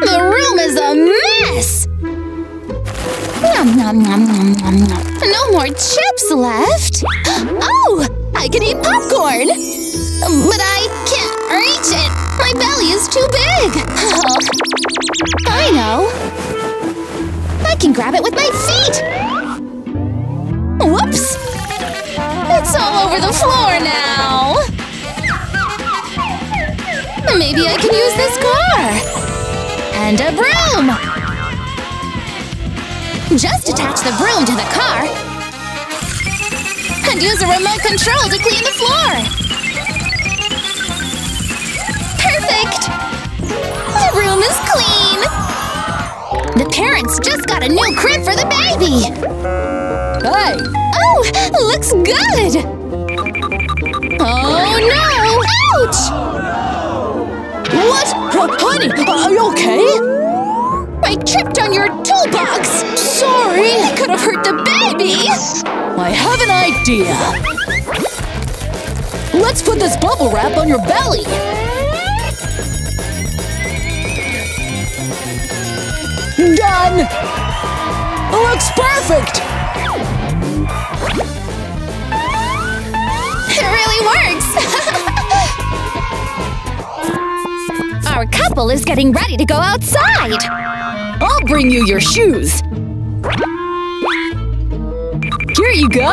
The room is a mess! Nom, nom, nom, nom, nom, nom. No more chips left! Oh! I can eat popcorn! But I can't reach it! My belly is too big! Oh. I know! I can grab it with my feet! Whoops! It's all over the floor now! Maybe I can use this car! And a broom! Just attach the broom to the car and use the remote control to clean the floor! Perfect! The room is clean! The parents just got a new crib for the baby! Hey! Oh! Looks good! Oh no! Ouch! What? Honey, are you okay? I tripped on your toolbox! Sorry! I could have hurt the baby! I have an idea! Let's put this bubble wrap on your belly! Done! Looks perfect! It really works! Our couple is getting ready to go outside! I'll bring you your shoes! Here you go!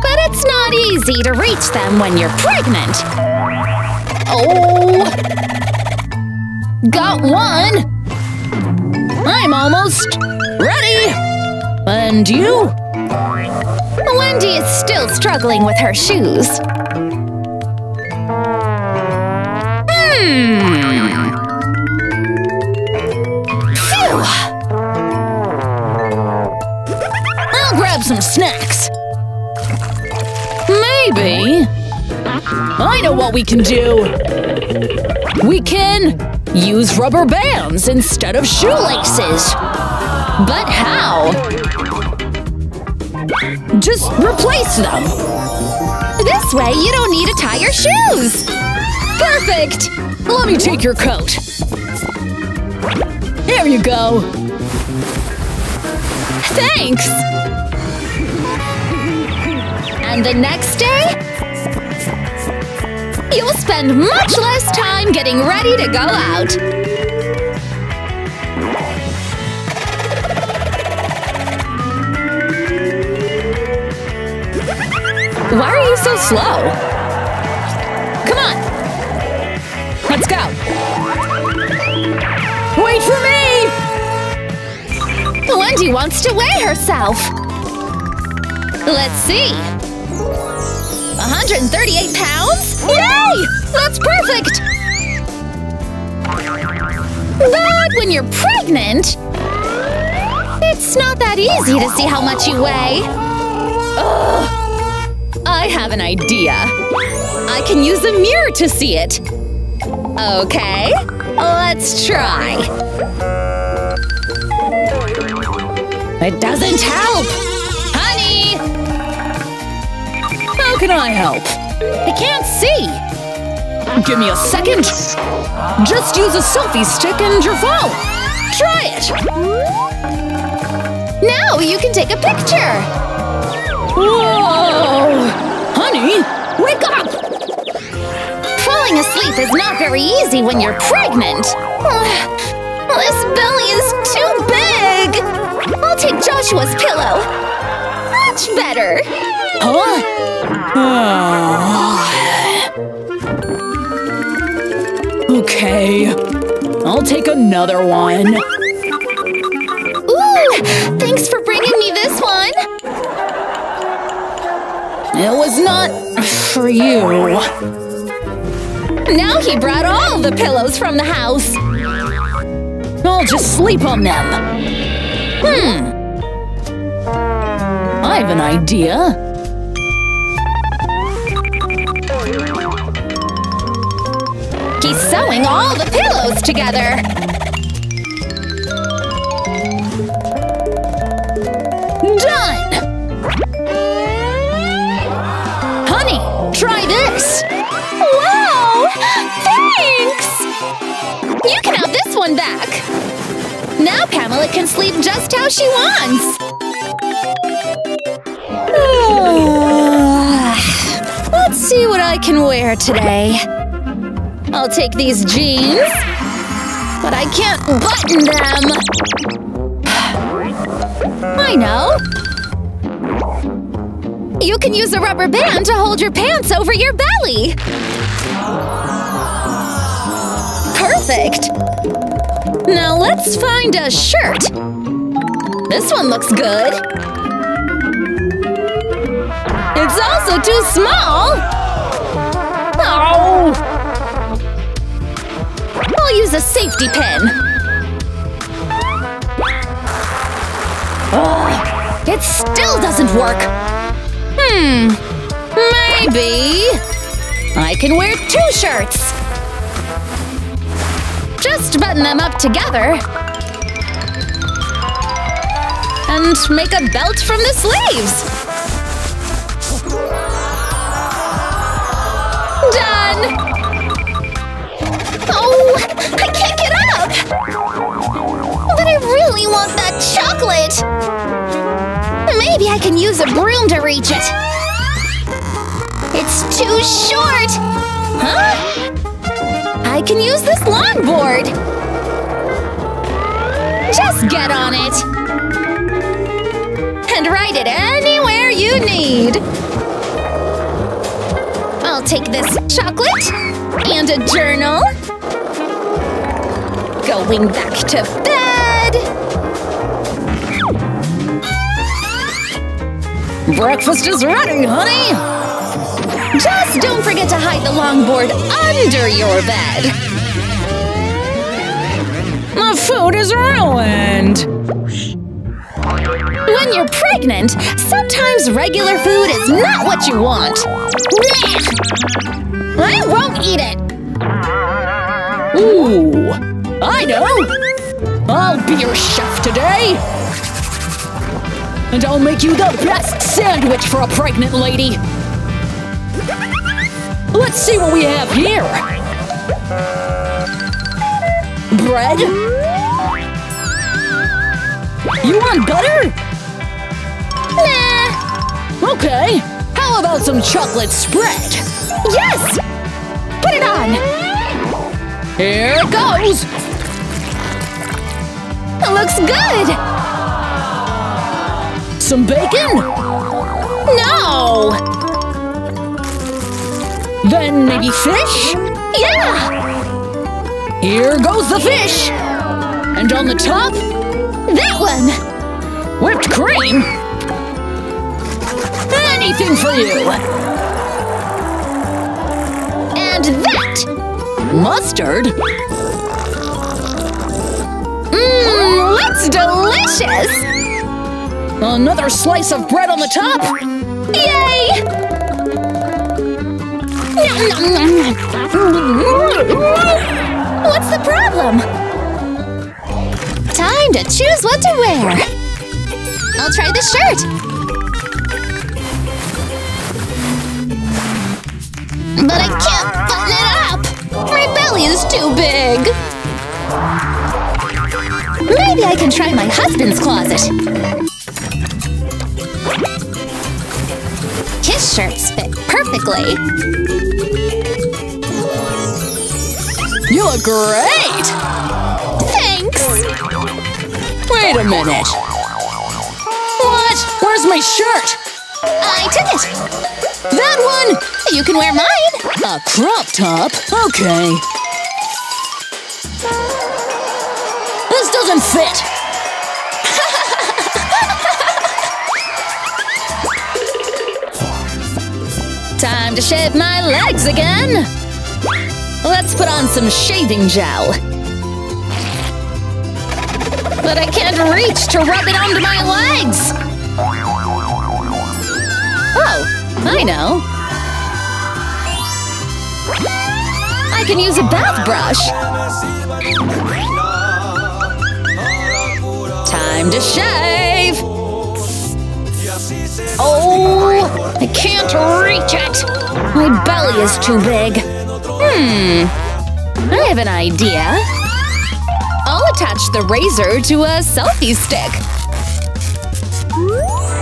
But it's not easy to reach them when you're pregnant! Oh! Got one! I'm almost ready! And you? Wendy is still struggling with her shoes. Some snacks. Maybe. I know what we can do. We can use rubber bands instead of shoelaces. But how? Just replace them. This way you don't need to tie your shoes. Perfect. Let me take your coat. There you go. Thanks. And the next day, you'll spend much less time getting ready to go out. Why are you so slow? Come on! Let's go! Wait for me! Wendy wants to weigh herself. Let's see. 138 pounds? Yay! That's perfect! But when you're pregnant, it's not that easy to see how much you weigh. Ugh. I have an idea. I can use a mirror to see it. Okay, let's try. It doesn't help! How can I help? I can't see! Give me a second! Just use a selfie stick and your phone! Try it! Now you can take a picture! Whoa! Honey, wake up! Falling asleep is not very easy when you're pregnant! This belly is too big! I'll take Joshua's pillow! Much better! Huh? Okay, I'll take another one. Ooh, thanks for bringing me this one. It was not for you. Now he brought all the pillows from the house. I'll just sleep on them. I have an idea. He's sewing all the pillows together! Done! Honey, try this! Wow! Thanks! You can have this one! one back. Now Pamela can sleep just how she wants. Let's see what I can wear today. I'll take these jeans, but I can't button them. I know. You can use a rubber band to hold your pants over your belly! Perfect! Now let's find a shirt! This one looks good! It's also too small! Oh! I'll use a safety pin! Oh, it still doesn't work! Maybe… I can wear two shirts! Just button them up together and make a belt from the sleeves! Done! Oh, I can't get up! But I really want that chocolate! Maybe I can use a broom to reach it! It's too short! Huh? I can use this longboard! Just get on it! And ride it anywhere you need! I'll take this chocolate and a journal. Going back to bed! Breakfast is ready, honey! Just don't forget to hide the longboard under your bed! The food is ruined! When you're pregnant, sometimes regular food is not what you want! Blech! I won't eat it! Ooh! I know! I'll be your chef today! And I'll make you the best sandwich for a pregnant lady! Let's see what we have here! Bread? You want butter? Nah. Okay. How about some chocolate spread? Yes! Put it on! Here it goes! It looks good! Some bacon? No! Then maybe fish? Yeah! Here goes the fish! And on the top? That one! Whipped cream? Anything for you! And that! Mustard? Mmm, that's delicious! Another slice of bread on the top? Yay! What's the problem? Time to choose what to wear! I'll try this shirt! But I can't button it up! My belly is too big! Maybe I can try my husband's closet! His shirts fit perfectly! You look great! Thanks! Wait a minute! What? Where's my shirt? I took it! That one! You can wear mine! A crop top? Okay. This doesn't fit! Time to shave my legs again! Let's put on some shaving gel. But I can't reach to rub it onto my legs! Oh, I know. I can use a bath brush. Time to shave! Oh, I can't reach it! My belly is too big. I have an idea. attach the razor to a selfie stick.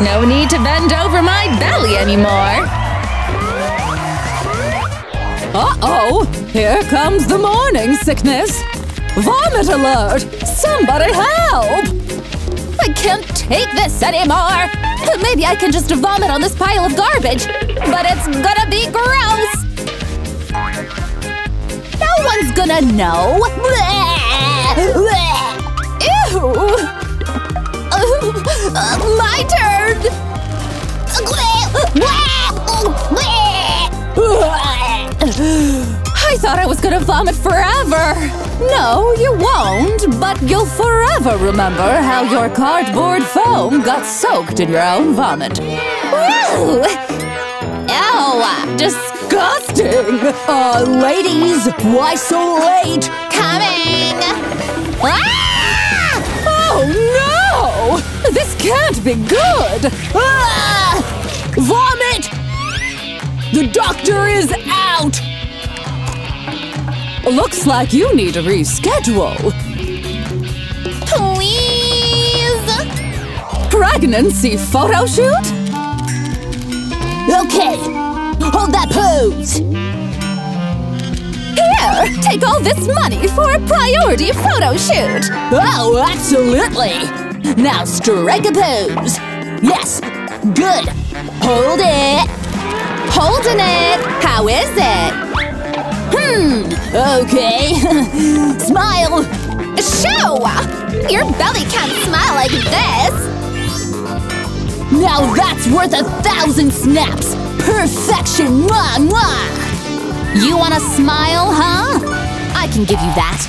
No need to bend over my belly anymore. Uh-oh! Here comes the morning sickness! Vomit alert! Somebody help! I can't take this anymore! Maybe I can just vomit on this pile of garbage, but it's gonna be gross! No one's gonna know! Ew! My turn! I thought I was gonna vomit forever! No, you won't, but you'll forever remember how your cardboard foam got soaked in your own vomit. Woo! Ew! Disgusting! Ladies, why so late? Coming! Ah! Oh no! This can't be good! Ah! Vomit! The doctor is out! Looks like you need a reschedule. Please? Pregnancy photo shoot? Okay, hold that pose. Here, take all this money for a priority photo shoot. Oh, absolutely. Now strike a pose. Yes, good. Hold it. Holding it! How is it? Okay. Smile! Shoo! Your belly can't smile like this! Now that's worth 1,000 snaps! Perfection! Mwah, mwah! You wanna smile, huh? I can give you that.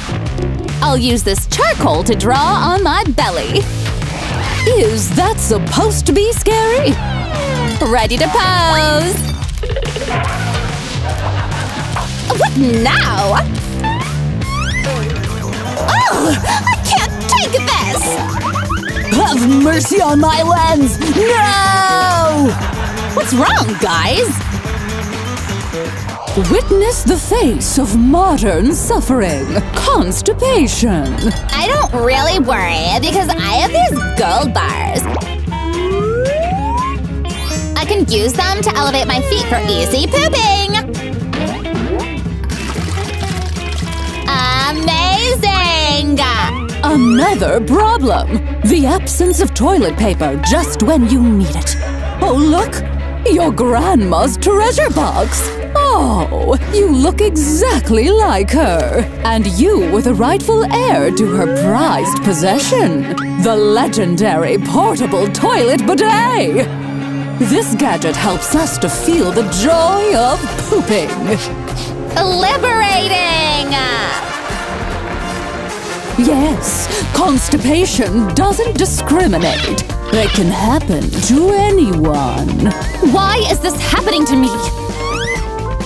I'll use this charcoal to draw on my belly. Is that supposed to be scary? Ready to pose! What now? Oh! I can't take this! Have mercy on my lens! No! What's wrong, guys? Witness the face of modern suffering. Constipation. I don't really worry because I have these gold bars. I can use them to elevate my feet for easy pooping! Amazing! Another problem! The absence of toilet paper just when you need it. Oh, look! Your grandma's treasure box! Oh, you look exactly like her! And you were the rightful heir to her prized possession! The legendary portable toilet bidet! This gadget helps us to feel the joy of pooping. Liberating! Yes, constipation doesn't discriminate. It can happen to anyone. Why is this happening to me?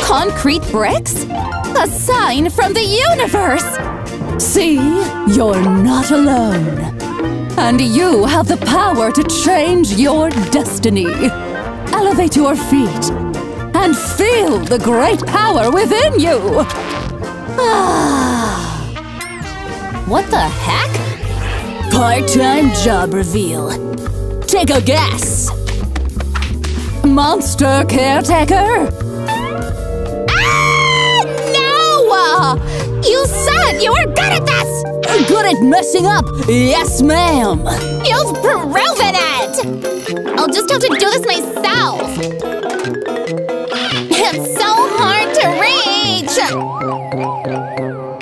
Concrete bricks? A sign from the universe! See? You're not alone. And you have the power to change your destiny. Elevate your feet and feel the great power within you. Ah! What the heck? Part-time job reveal. Take a guess. Monster caretaker? Ah! No! You said you were good at this! Good at messing up! Yes, ma'am! You've proven it! I'll just have to do this myself! It's so hard to reach!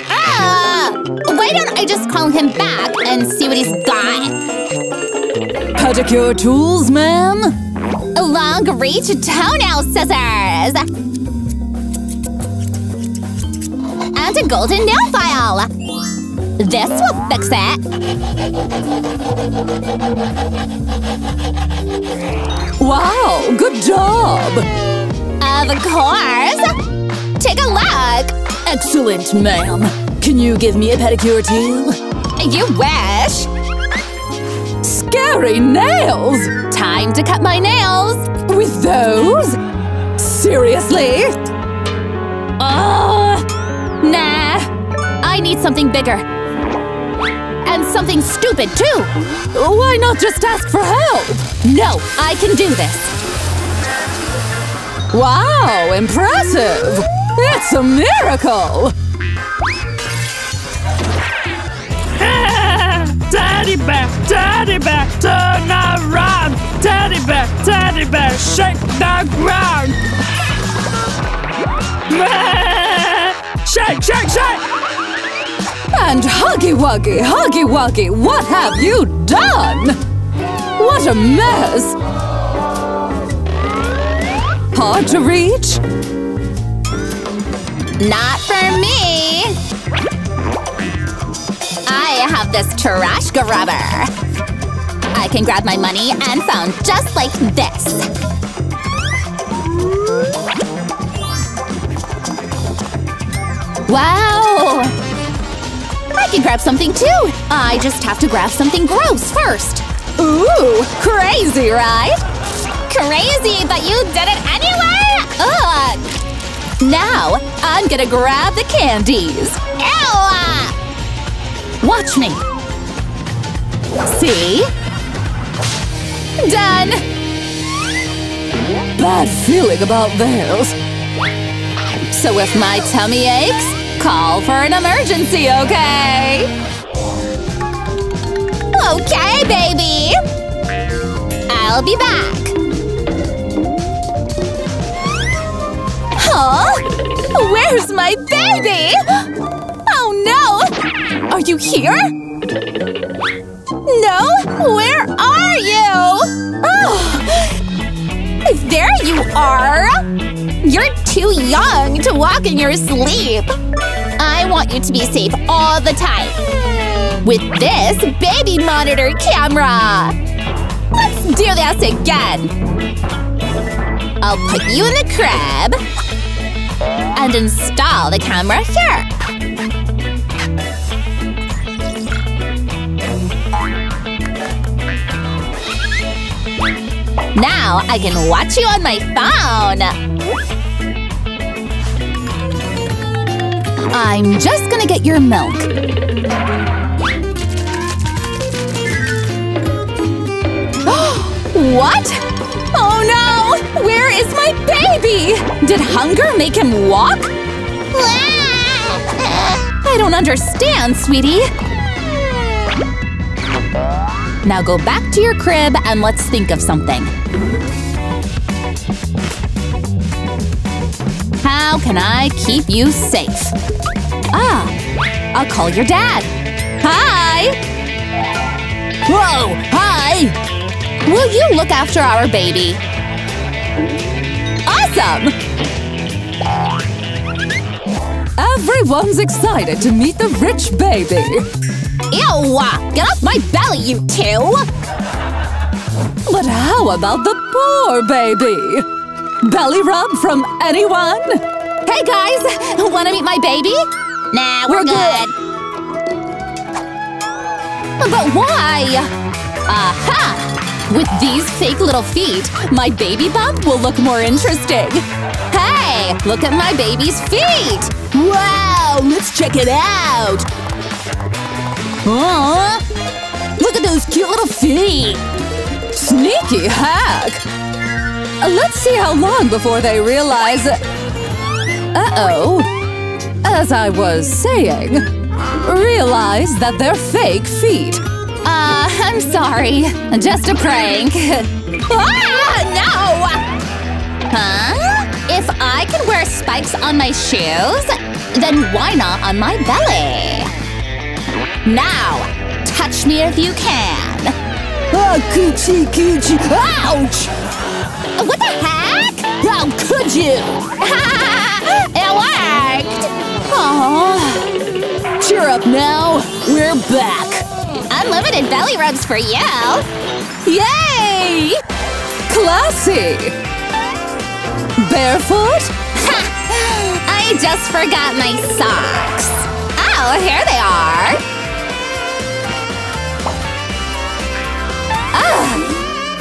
Ah! Why don't I just call him back and see what he's got? Pedicure tools, ma'am? Long-reach toenail scissors! And a golden nail file! This will fix it! Wow! Good job! Of course! Take a look! Excellent, ma'am! Can you give me a pedicure too? You wish! Scary nails! Time to cut my nails! With those? Seriously? Nah! I need something bigger. done something stupid, too! Why not just ask for help? No, I can do this! Wow, impressive! It's a miracle! Teddy bear, teddy bear, turn around! Teddy bear, shake the ground! Shake, shake, shake! And huggy wuggy, what have you done? What a mess! Hard to reach? Not for me! I have this trash grabber! I can grab my money and phone just like this! Wow! I can grab something too! I just have to grab something gross first! Ooh! Crazy, right? Crazy, but you did it anyway! Ugh! Now, I'm gonna grab the candies! Ew! Watch me! See? Done! Bad feeling about theirs. So if my tummy aches, call for an emergency, okay? Okay, baby! I'll be back! Huh? Where's my baby? No! Are you here? No? Where are you? Oh! There you are! You're too young to walk in your sleep! I want you to be safe all the time! With this baby monitor camera! Let's do this again! I'll put you in the crib and install the camera here. Now I can watch you on my phone! I'm just gonna get your milk. What? Oh no! Where is my baby? Did hunger make him walk? I don't understand, sweetie. Now go back to your crib and let's think of something. How can I keep you safe? Ah, I'll call your dad. Hi! Whoa, hi! Will you look after our baby? Awesome! Everyone's excited to meet the rich baby. Ew! Get off my belly, you two! But how about the poor baby? Belly rub from anyone? Hey guys! Wanna meet my baby? Nah, we're good! But why? Aha! With these fake little feet, my baby bump will look more interesting! Hey! Look at my baby's feet! Wow! Let's check it out! Aww! Look at those cute little feet! Sneaky hack! Let's see how long before they realize… Uh-oh. As I was saying, realize that they're fake feet. I'm sorry. Just a prank. Ah, no! Huh? If I can wear spikes on my shoes, then why not on my belly? Now, touch me if you can! Oh, coochie, coochie! Ouch! What the heck? How could you? It worked! Aww. Cheer up now, we're back! Unlimited belly rubs for you! Yay! Classy! Barefoot? I just forgot my socks! Oh, here they are! Ugh!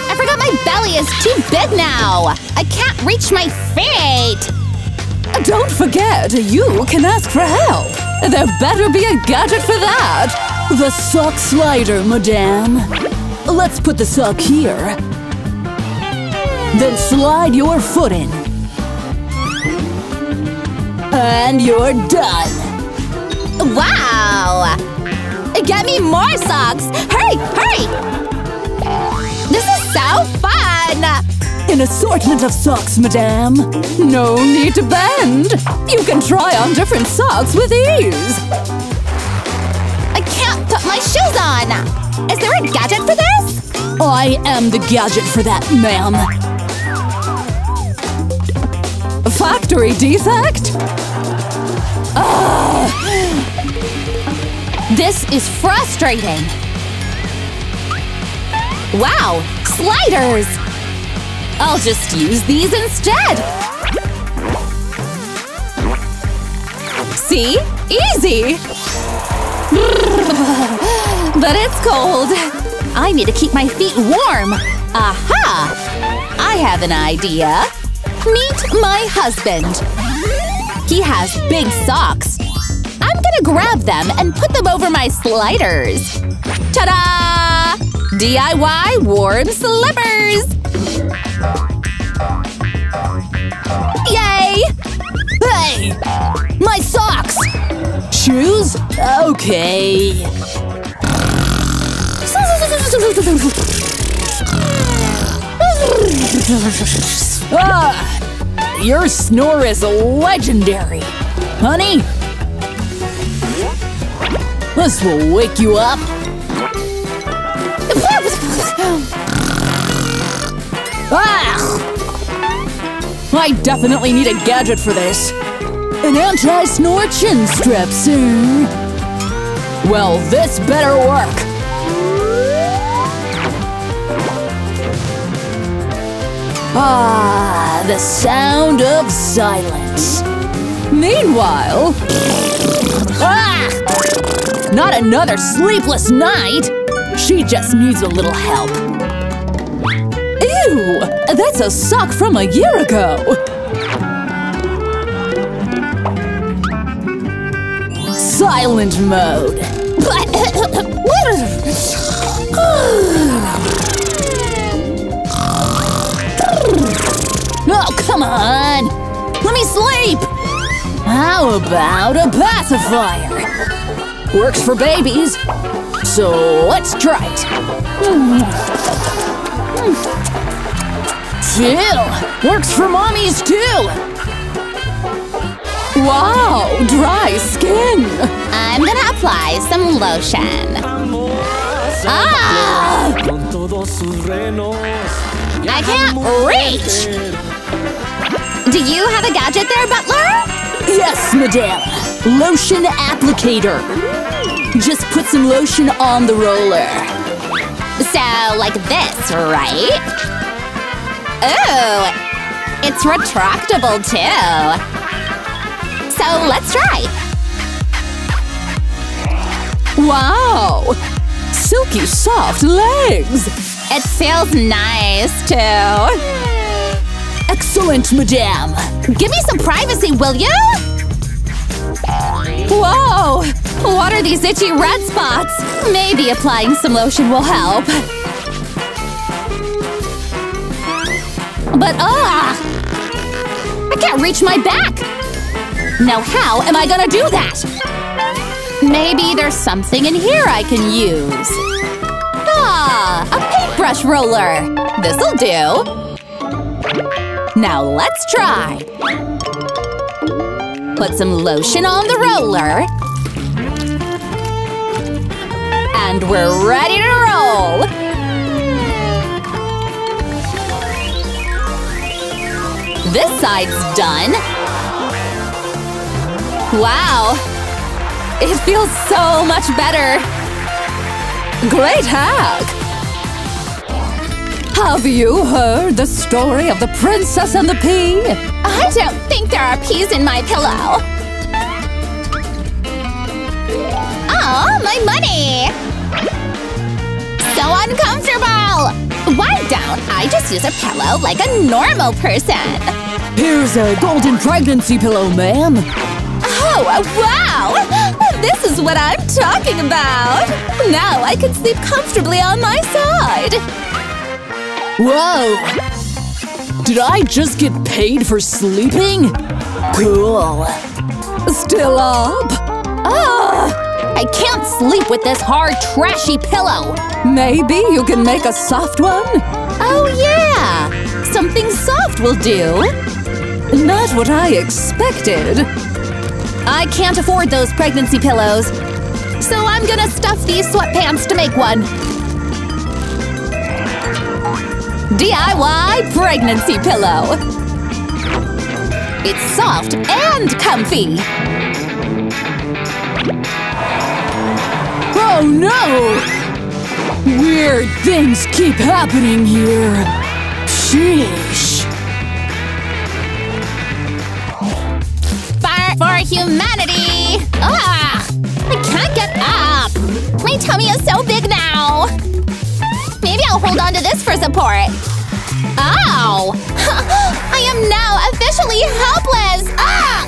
I forgot my belly is too big now! I can't reach my feet! Don't forget, you can ask for help! There better be a gadget for that! The sock slider, madame. Let's put the sock here. Then slide your foot in. And you're done. Wow! Get me more socks! Hurry, hurry! This is so fun! An assortment of socks, madame. No need to bend. You can try on different socks with ease. I can't put my shoes on! Is there a gadget for this? I am the gadget for that, ma'am. Factory defect? Ugh. This is frustrating. Wow, sliders! I'll just use these instead. See? Easy! But it's cold. I need to keep my feet warm. Aha! I have an idea. Meet my husband. He has big socks. I'm gonna grab them and put them over my sliders. Ta-da! DIY warm slippers! Yay! Hey! My socks! Shoes? Okay. Ah! Your snore is legendary! Honey? This will wake you up. Ah! I definitely need a gadget for this. An anti-snore chin strap, sir. Well, this better work. Ah, the sound of silence. Meanwhile… Ah! Not another sleepless night! She just needs a little help. Ew! That's a sock from a year ago! Silent mode. Oh, come on! Let me sleep! How about a pacifier? Works for babies, so let's try it. Chill! Works for mommies, too! Wow! Dry skin! I'm gonna apply some lotion. Ah! I can't reach! Do you have a gadget there, butler? Yes, madame! Lotion applicator. Just put some lotion on the roller. So, like this, right? Ooh! It's retractable, too! So, let's try! Wow! Silky soft legs! It feels nice, too. Excellent, madame. Give me some privacy, will you? Whoa! What are these itchy red spots? Maybe applying some lotion will help. But I can't reach my back! Now how am I gonna do that? Maybe there's something in here I can use. A paintbrush roller! This'll do! Now let's try! Put some lotion on the roller. And we're ready to roll! This side's done! Wow! It feels so much better! Great hack! Have you heard the story of the princess and the pea? I don't think there are peas in my pillow. Oh, my money! So uncomfortable! Why don't I just use a pillow like a normal person? Here's a golden pregnancy pillow, ma'am. Oh, wow! This is what I'm talking about! Now I can sleep comfortably on my side! Whoa! Did I just get paid for sleeping? Cool. Still up? Ugh! I can't sleep with this hard, trashy pillow! Maybe you can make a soft one? Oh yeah! Something soft will do! Not what I expected. I can't afford those pregnancy pillows. So I'm gonna stuff these sweatpants to make one. DIY pregnancy pillow. It's soft and comfy. Oh no! Weird things keep happening here. Sheesh. Fire for humanity! Ah! I can't get up! My tummy is so big now! Maybe I'll hold on to this for support. Ow! I am now officially helpless! Ah!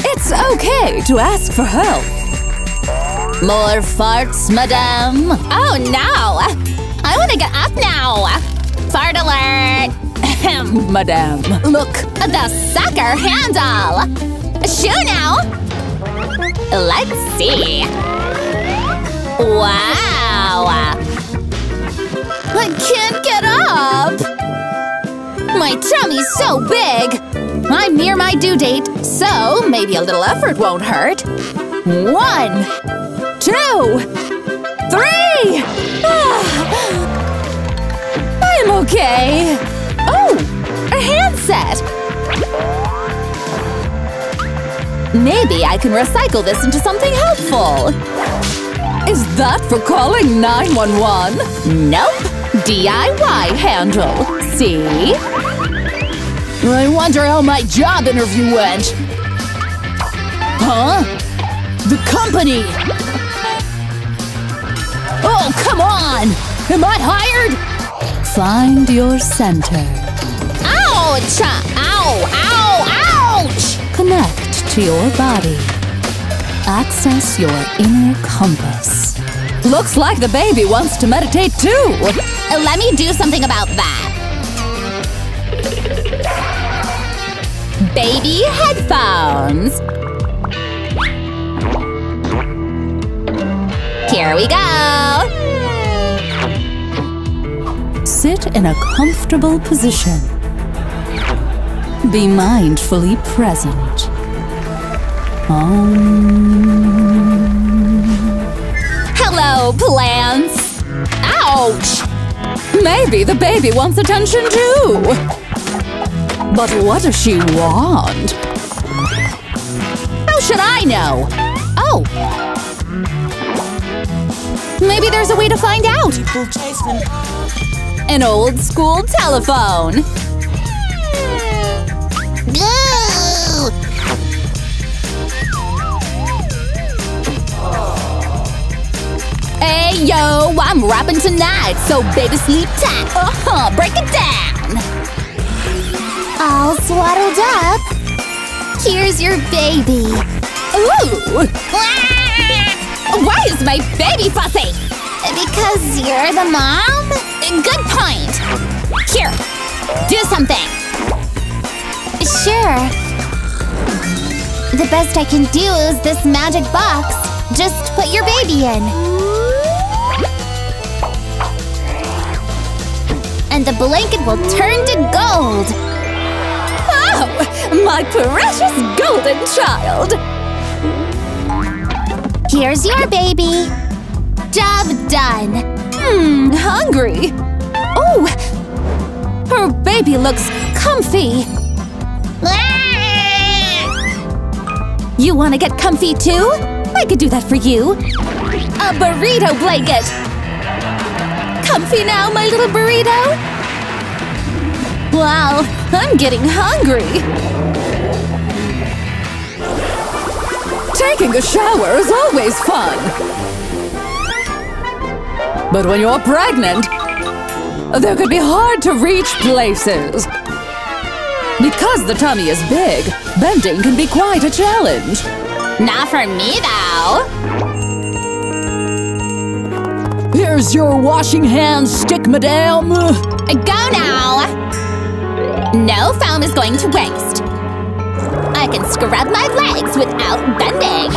It's okay to ask for help. More farts, madame? Oh no! I want to get up now! Fart alert! Ahem, madame. Look! The sucker handle! Shoo now! Let's see… Wow! I can't get up! My tummy's so big! I'm near my due date, so maybe a little effort won't hurt. 1, 2, 3! I'm okay! Oh! A handset! Maybe I can recycle this into something helpful! Is that for calling 911? Nope! DIY handle! See? I wonder how my job interview went! Huh? The company! Oh, come on! Am I hired? Find your center. Ouch! Ow! Ow! Ouch! Connect to your body. Access your inner compass. Looks like the baby wants to meditate too! Let me do something about that. Baby headphones! Here we go! Sit in a comfortable position. Be mindfully present. Hello, plants! Ouch! Maybe the baby wants attention too! But what does she want? How should I know? Oh! Maybe there's a way to find out! An old school telephone! Hey yo, I'm rapping tonight, so baby sleep tight. Break it down. All swaddled up. Here's your baby. Ooh! Why is my baby fussy? Because you're the mom? Good point. Here, do something. Sure. The best I can do is this magic box. Just put your baby in. And the blanket will turn to gold! Oh! My precious golden child! Here's your baby! Job done! Hungry! Oh! Her baby looks comfy! You wanna get comfy too? I could do that for you! A burrito blanket! Comfy now, my little burrito? Wow, I'm getting hungry! Taking a shower is always fun! But when you're pregnant, there could be hard-to-reach places. Because the tummy is big, bending can be quite a challenge. Not for me, though! Where's your washing hand stick, madame? Go now! No foam is going to waste. I can scrub my legs without bending.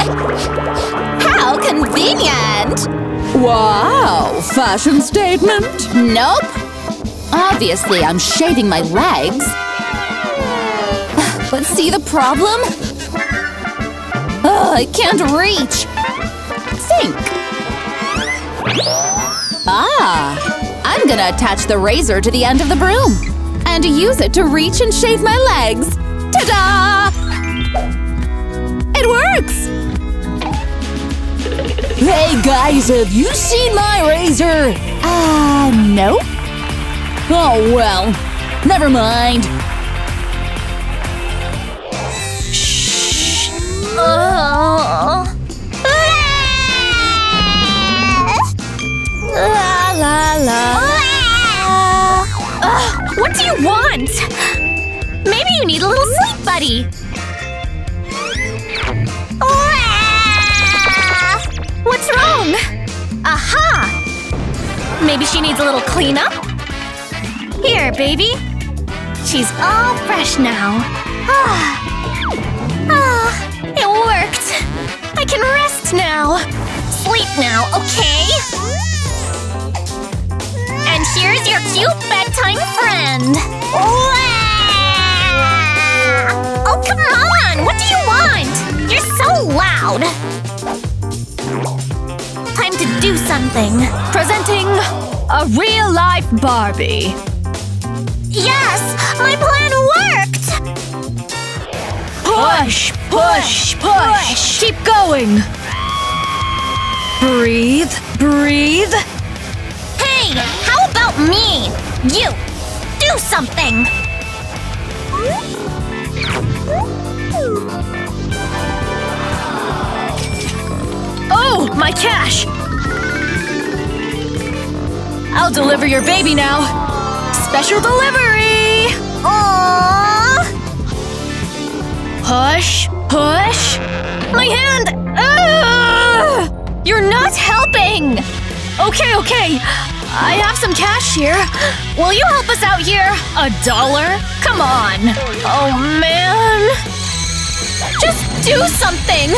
How convenient! Wow, fashion statement? Nope. Obviously, I'm shaving my legs. Let's see the problem? Ugh, I can't reach. Think. Ah, I'm gonna attach the razor to the end of the broom and use it to reach and shave my legs. Ta-da! It works! Hey guys, have you seen my razor? No? Oh well, never mind. Shh. La la la. What do you want? Maybe you need a little sleep buddy. What's wrong? Aha! Maybe she needs a little cleanup? Here, baby. She's all fresh now. It worked. I can rest now. Sleep now, okay? And here's your cute bedtime friend. Oh, come on! What do you want? You're so loud. Time to do something. Presenting a real-life Barbie. Yes! My plan worked! Push! Push! Push! Keep going! Breathe! Breathe! Hey! How about me? You! Do something! Oh! My cash! I'll deliver your baby now! Special delivery! Aww! Push! Push! My hand! Ugh! You're not helping! Okay, okay! I have some cash here. Will you help us out here? $1? Come on! Oh man! Just do something!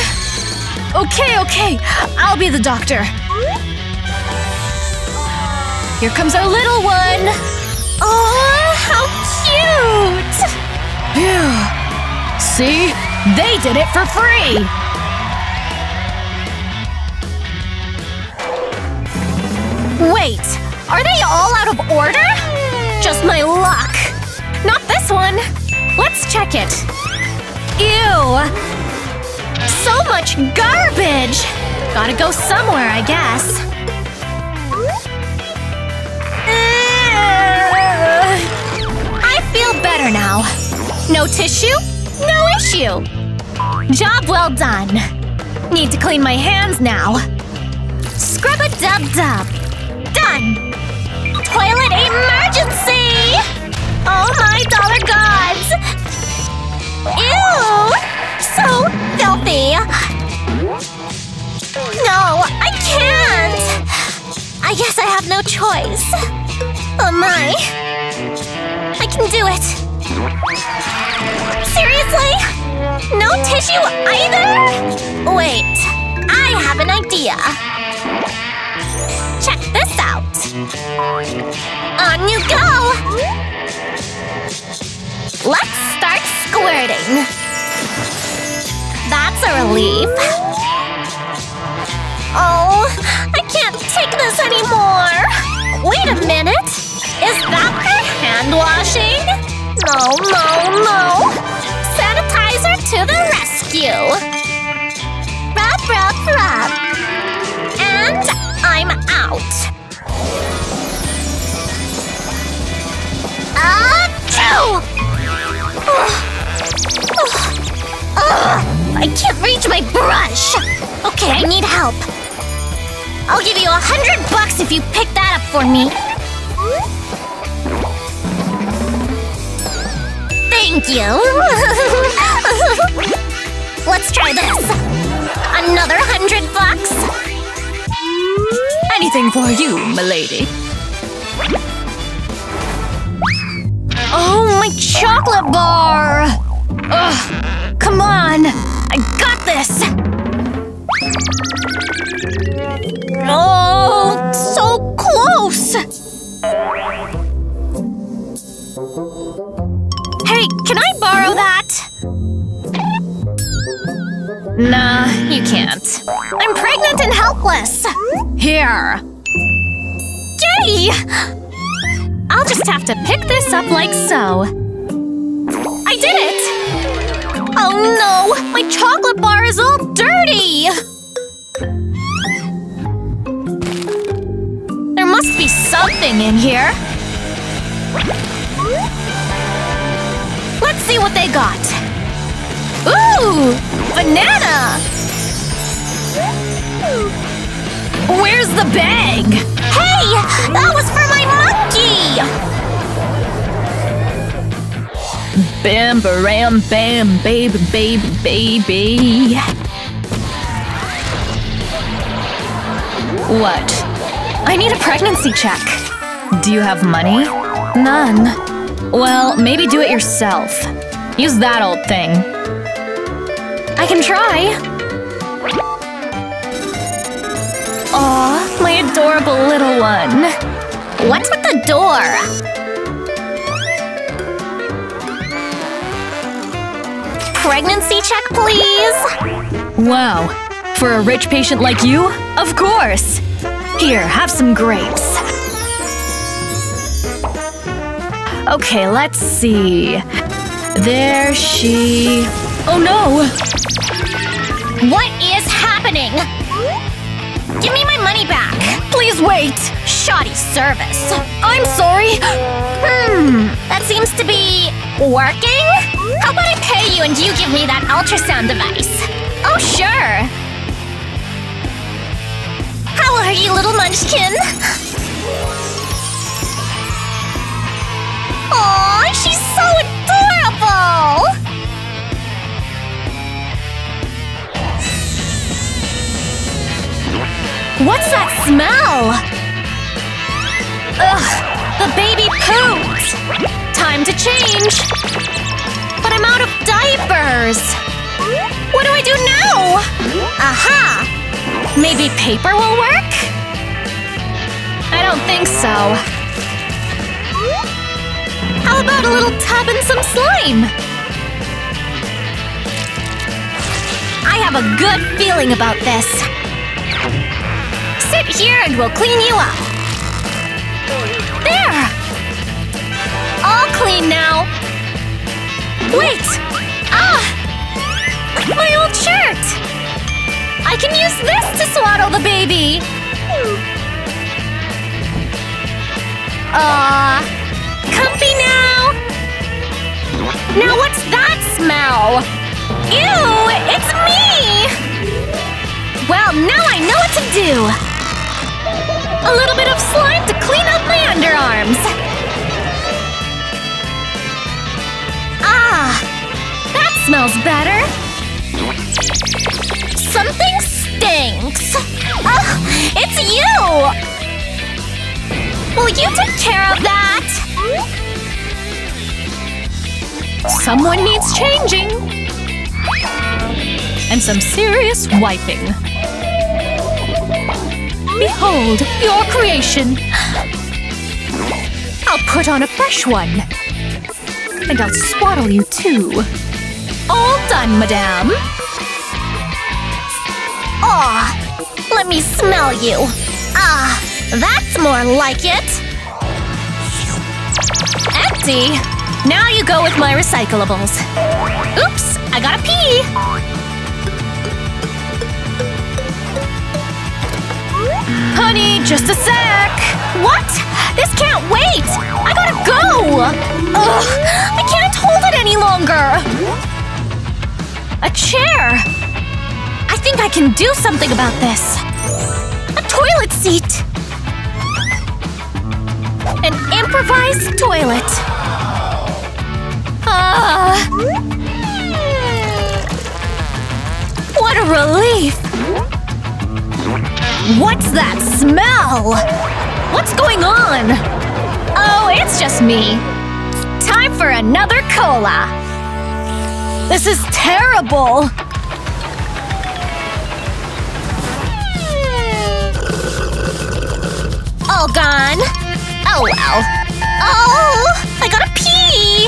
Okay, okay, I'll be the doctor. Here comes our little one! Oh, how cute! Phew. See? They did it for free! Wait, are they all out of order? Just my luck! Not this one! Let's check it. Ew! So much garbage! Gotta go somewhere, I guess. I feel better now. No tissue? No issue! Job well done. Need to clean my hands now. Scrub-a-dub-dub. Done! Toilet emergency! Oh my dollar gods! Ew! So filthy! No, I can't! I guess I have no choice. Oh my! I can do it! Seriously? No tissue either? Wait, I have an idea. Check this out! On you go! Let's start squirting! That's a relief. Oh, I can't take this anymore. Wait a minute. Is that for hand washing? No, no, no. Sanitizer to the rescue. Rub, rub, rub. And I'm out. Achoo! I can't reach my brush! Okay, I need help. I'll give you $100 if you pick that up for me. Thank you. Let's try this. Another $100? I Anything for you, m'lady. Oh, my chocolate bar! Ugh, come on! I got this! Oh, so close! Hey, can I borrow that? Nah, you can't. I'm pregnant and helpless! Here! Gee! I'll just have to pick this up like so. I did it! Oh no! My chocolate bar is all dirty! There must be something in here. Let's see what they got. Ooh! Banana! Where's the bag? Hey! That was for my monkey! Bam, baram, bam, baby, baby, baby. What? I need a pregnancy check. Do you have money? None. Well, maybe do it yourself. Use that old thing. I can try. Aw, my adorable little one. What's with the door? Pregnancy check, please? Wow. For a rich patient like you? Of course! Here, have some grapes. Okay, let's see… There she… Oh no! What is happening? Give me my money back! Please wait! Shoddy service. I'm sorry! That seems to be… working? How about I pay you and you give me that ultrasound device? Oh, sure! How are you, little munchkin? Aw, she's so adorable! What's that smell? Ugh! The baby pooped! Time to change! But I'm out of diapers! What do I do now? Aha! Maybe paper will work? I don't think so. How about a little tub and some slime? I have a good feeling about this. Sit here and we'll clean you up. There! All clean now. Wait! Ah! My old shirt! I can use this to swaddle the baby! Aw! Comfy now! Now what's that smell? Ew! It's me! Well, now I know what to do! A little bit of slime to clean up my underarms! Ah! That smells better! Something stinks! Ugh! It's you! Will you take care of that? Someone needs changing! And some serious wiping. Behold, your creation! I'll put on a fresh one. And I'll swaddle you too. All done, madame. Aw, let me smell you. Ah, that's more like it. Empty. Now you go with my recyclables. Oops, I gotta pee. Honey, just a sec! What? This can't wait! I gotta go! Ugh! I can't hold it any longer! A chair! I think I can do something about this! A toilet seat! An improvised toilet! Ah! What a relief! What's that smell? What's going on? Oh, it's just me. Time for another cola. This is terrible. All gone. Oh well. Oh, I gotta pee!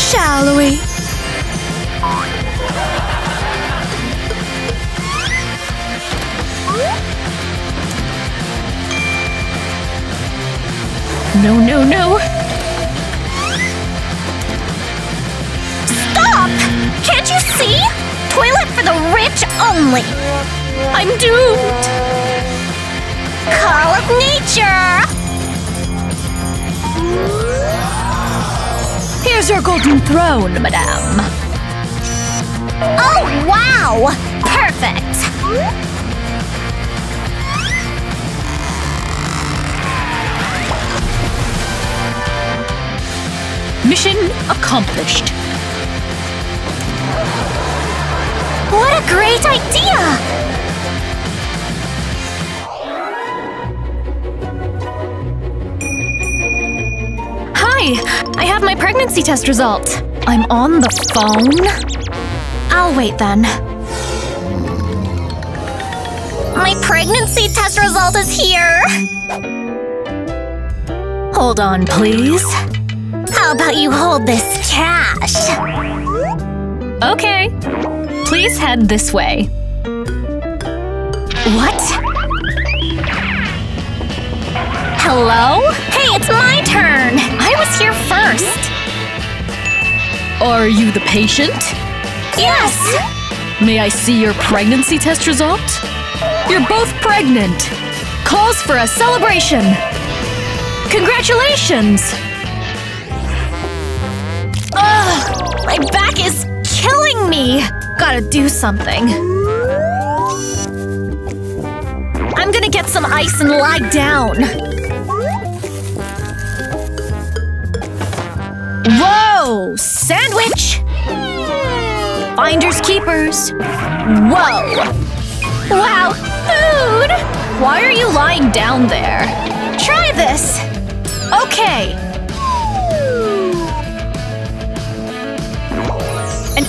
Shall we? No, no, no! Stop! Can't you see? Toilet for the rich only! I'm doomed! Call of nature! Here's your golden throne, madame. Oh, wow! Perfect! Mission accomplished. What a great idea! Hi! I have my pregnancy test result. I'm on the phone? I'll wait then. My pregnancy test result is here! Hold on, please. How about you hold this cash? Okay. Please head this way. What? Hello? Hey, it's my turn! I was here first! Are you the patient? Yes! May I see your pregnancy test result? You're both pregnant! Calls for a celebration! Congratulations! Ugh, my back is killing me! Gotta do something. I'm gonna get some ice and lie down. Whoa! Sandwich! Finders keepers. Whoa! Wow, food! Why are you lying down there? Try this! Okay!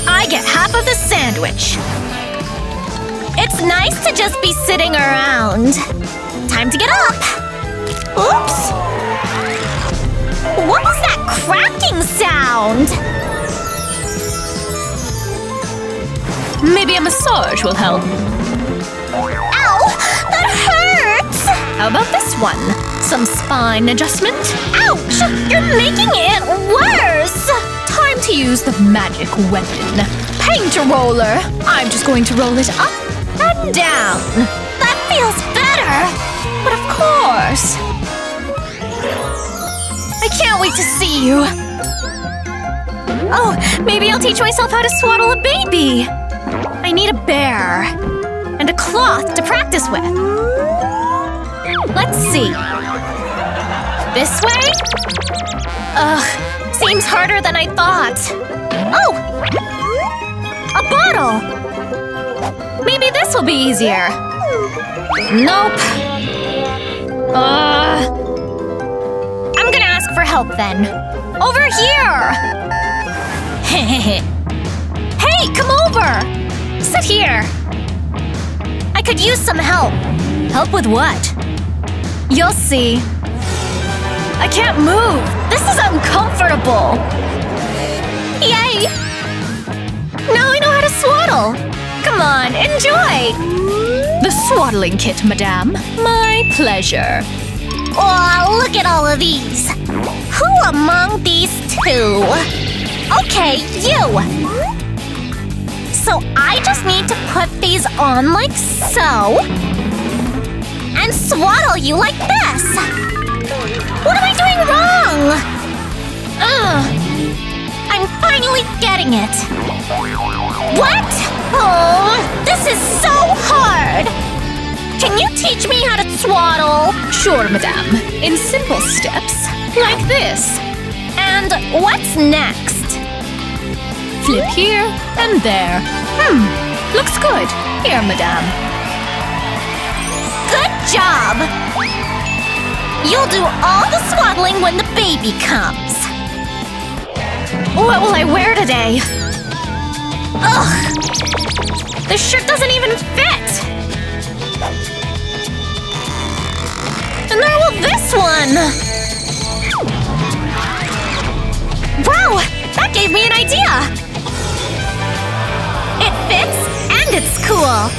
I get half of the sandwich. It's nice to just be sitting around. Time to get up. Oops! What was that cracking sound? Maybe a massage will help. Ow! That hurts! How about this one? Some spine adjustment? Ouch! You're making it worse! Time to use the magic weapon. Paint a roller! I'm just going to roll it up and down. That feels better! But of course… I can't wait to see you! Oh, maybe I'll teach myself how to swaddle a baby! I need a bear. And a cloth to practice with. Let's see. This way? Ugh. Seems harder than I thought. Oh! A bottle! Maybe this will be easier. Nope. I'm gonna ask for help then. Over here! Hey, come over! Sit here. I could use some help. Help with what? You'll see. I can't move! This is uncomfortable! Yay! Now I know how to swaddle! Come on, enjoy! The swaddling kit, madame. My pleasure. Oh, look at all of these! Who among these two? Okay, you! So I just need to put these on like so… and swaddle you like this! What am I doing wrong? Ugh! I'm finally getting it! What? Oh, this is so hard! Can you teach me how to swaddle? Sure, madame. In simple steps. Like this. And what's next? Flip here and there. Looks good. Here, madame. Good job! You'll do all the swaddling when the baby comes. What will I wear today? Ugh! This shirt doesn't even fit! And there will this one! Wow! That gave me an idea! It fits and it's cool!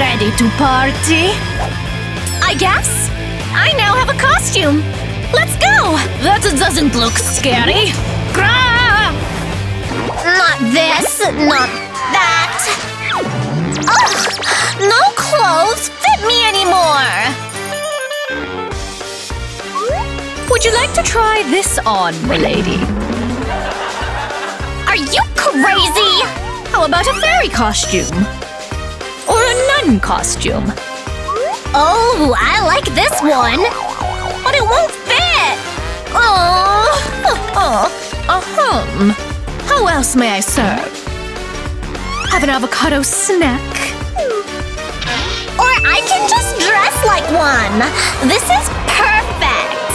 Ready to party? I guess? I now have a costume! Let's go! That doesn't look scary! Grah! Not this, not that! Ugh! No clothes fit me anymore! Would you like to try this on, milady? Are you crazy? How about a fairy costume? Or a nun costume? Oh, I like this one! But it won't fit! Oh, How else may I serve? Have an avocado snack? Or I can just dress like one! This is perfect!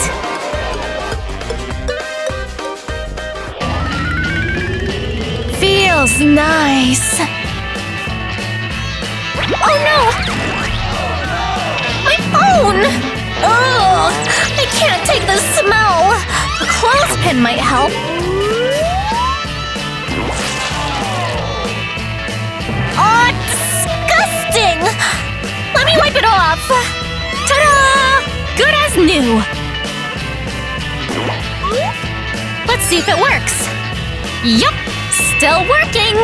Feels nice! Oh no! My phone! Ugh! I can't take the smell! A clothespin might help. Oh, disgusting! Let me wipe it off! Ta-da! Good as new! Let's see if it works. Yup! Still working!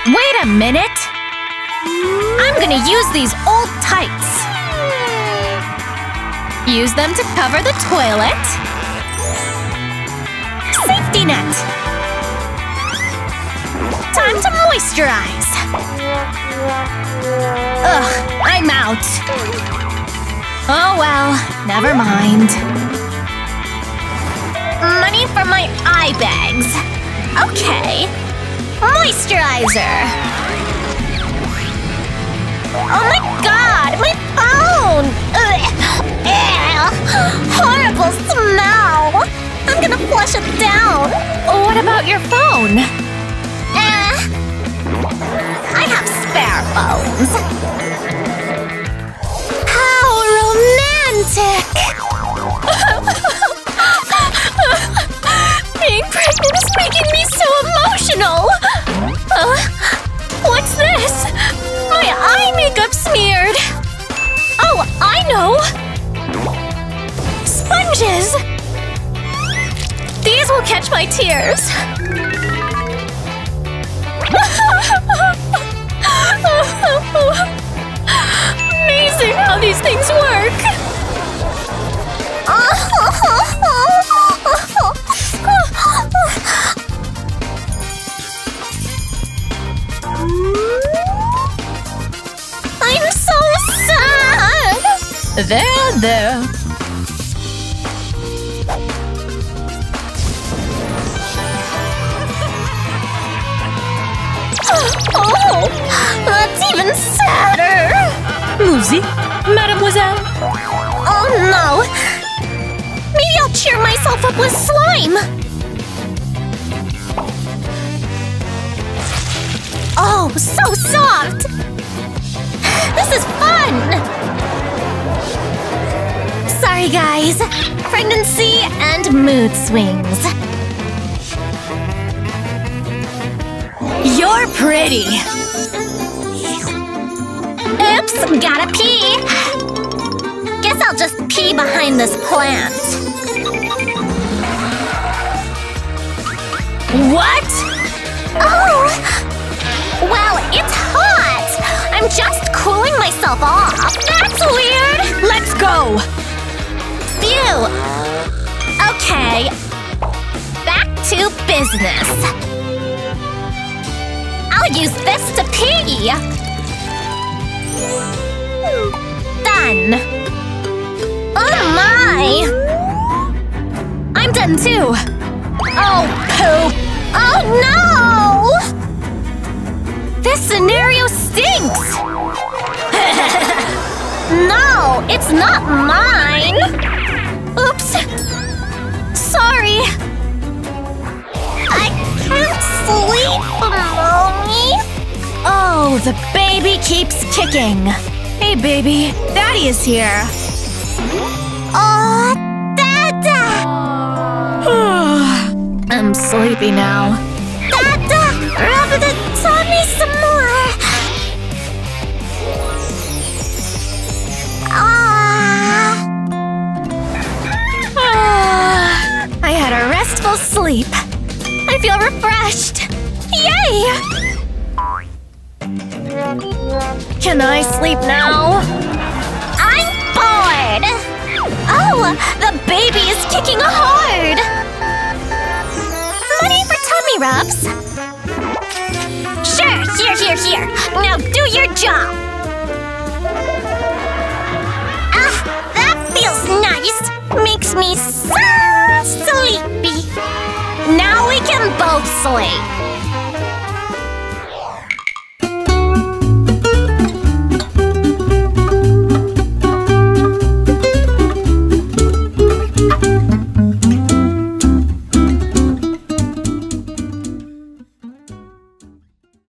Wait a minute! I'm gonna use these old tights. Use them to cover the toilet. Safety net. Time to moisturize. Ugh, I'm out. Oh well, never mind. Money for my eye bags. Okay. Moisturizer. Oh my god, my phone! Ugh. Horrible smell! I'm gonna flush it down! What about your phone? I have spare phones. How romantic! Being pregnant is making me so emotional! What's this? My eye makeup smeared! Oh, I know! Sponges! These will catch my tears. Amazing how these things work. I'm so sad. There. Oh, that's even sadder! Musi, mademoiselle? Oh no! Maybe I'll cheer myself up with slime! Oh, so soft! This is fun! Sorry guys, pregnancy and mood swings. You're pretty! Oops, gotta pee! Guess I'll just pee behind this plant. What? Oh! Well, it's hot! I'm just cooling myself off. That's weird! Let's go! Phew! Okay. Back to business. I'll use this to pee! Done! Oh my! I'm done too! Oh, poop! Oh no! This scenario stinks! No, it's not mine! Oops! Sorry! I can't sleep, Mommy! Oh, the baby keeps kicking! Hey, baby, Daddy is here! Oh, Dada! I'm sleepy now. Dada, rub the tummy some more! I had a restful sleep. I feel refreshed! Yay! Can I sleep now? I'm bored! Oh! The baby is kicking hard! Money for tummy rubs! Sure! Here! Now do your job! Ah! That feels nice! Makes me so sleepy! Now we can both sleep!